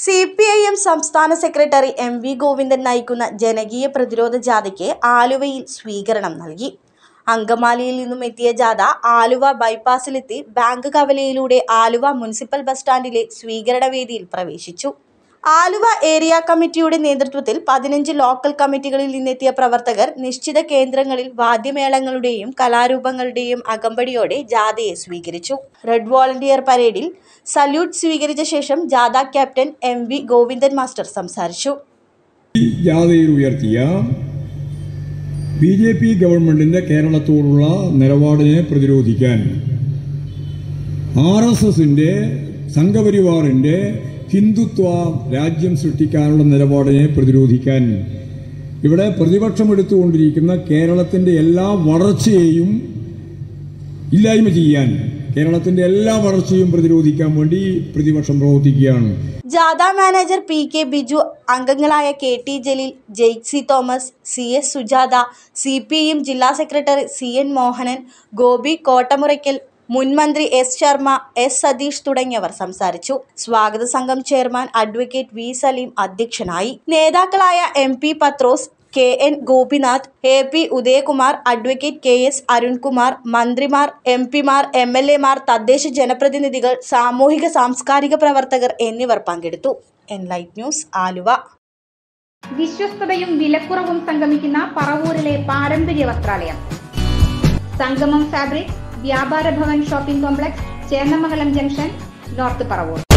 CPIM സംസ്ഥാന secretary MV Govindan നയിക്കുന്ന ജനകീയ പ്രതിരോധ ജാഥയ്ക്ക് ആലുവയിൽ സ്വീകരണം നൽകി. അങ്കമാലിയിൽ നിന്നും എത്തിയ ജാഥ ആലുവ ബൈപ്പാസിലെത്തി ബാങ്ക് കവലയിലൂടെ ആലുവ മുനിസിപ്പൽ ബസ് സ്റ്റാൻഡിലെ സ്വീകരണ വേദിയിൽ പ്രവേശിച്ചു. ആലുവ ഏരിയ കമ്മിറ്റിയുടെ നേതൃത്വത്തിൽ 15 ലോക്കൽ കമ്മിറ്റികളിൽ നിന്നെത്തിയ പ്രവർത്തകർ നിശ്ചിത കേന്ദ്രങ്ങളിൽ വാദ്യമേളങ്ങളുടെയും കലാരൂപങ്ങളുടെയും അകമ്പടിയോടെ ജാഥയെ സ്വീകരിച്ചു. റെഡ് വോളണ്ടിയർ പരേഡിൽ സല്യൂട്ട് സ്വീകരിച്ച ശേഷം ജാഥ ക്യാപ്റ്റൻ MV ഗോവിന്ദൻ മാസ്റ്റർ സംസാരിച്ചു. ജാഥയിൽ ഉയർത്തിയ BJP ഗവൺമെന്റിന്റെ കേരളത്തോടുള്ള നിലപാടിനെ പ്രതിരോധിക്കാൻ RSSന്റെ സംഘപരിവാറിന്റെ ഹിന്ദുത്വ രാജ്യം സൃഷ്ടിക്കാനുള്ള നിലപാടിനെ പ്രതിരോധിക്കാൻ ഇവിടെ പ്രതിപക്ഷമെടുത്തുകൊണ്ടിരിക്കുന്ന കേരളത്തിൻ്റെ എല്ലാ വളർച്ചയെയും ഇല്ലായ്മ ചെയ്യാൻ, കേരളത്തിന്റെ എല്ലാ വളർച്ചയും പ്രതിരോധിക്കാൻ വേണ്ടി പ്രതിപക്ഷം പ്രവർത്തിക്കുകയാണ്. ജാഥ മാനേജർ PK ബിജു, അംഗങ്ങളായ KT Jaleel, Jaisy Thomas, CS Sujatha, CPM ജില്ലാ സെക്രട്ടറി CN മോഹനൻ, ഗോപി കോട്ടമുറയ്ക്കൽ, മുൻമന്ത്രി S ശർമ്മ, S സതീഷ് തുടങ്ങിയവർ സംസാരിച്ചു. സ്വാഗത സംഘം ചെയർമാൻ അഡ്വക്കേറ്റ് V സലീം അധ്യക്ഷനായി. നേതാക്കളായ MP Pathrose, KN Gopinath, AP Udayakumar, advocate KS Arunkumar, മന്ത്രിമാർ, MPമാർ, MLAമാർ, തദ്ദേശ ജനപ്രതിനിധികൾ, സാമൂഹിക സാംസ്കാരിക പ്രവർത്തകർ എന്നിവർ പങ്കെടുത്തു. Enlight news Aluva. വിശ്വസ്തതയും വിലക്കുറവും സംഗമിക്കുന്ന പറവൂരിലെ പാരമ്പര്യ വസ്ത്രാലയം Sangamam fabrics Vyapara Bhavan shopping complex, Chennamangalam junction, north Paravur.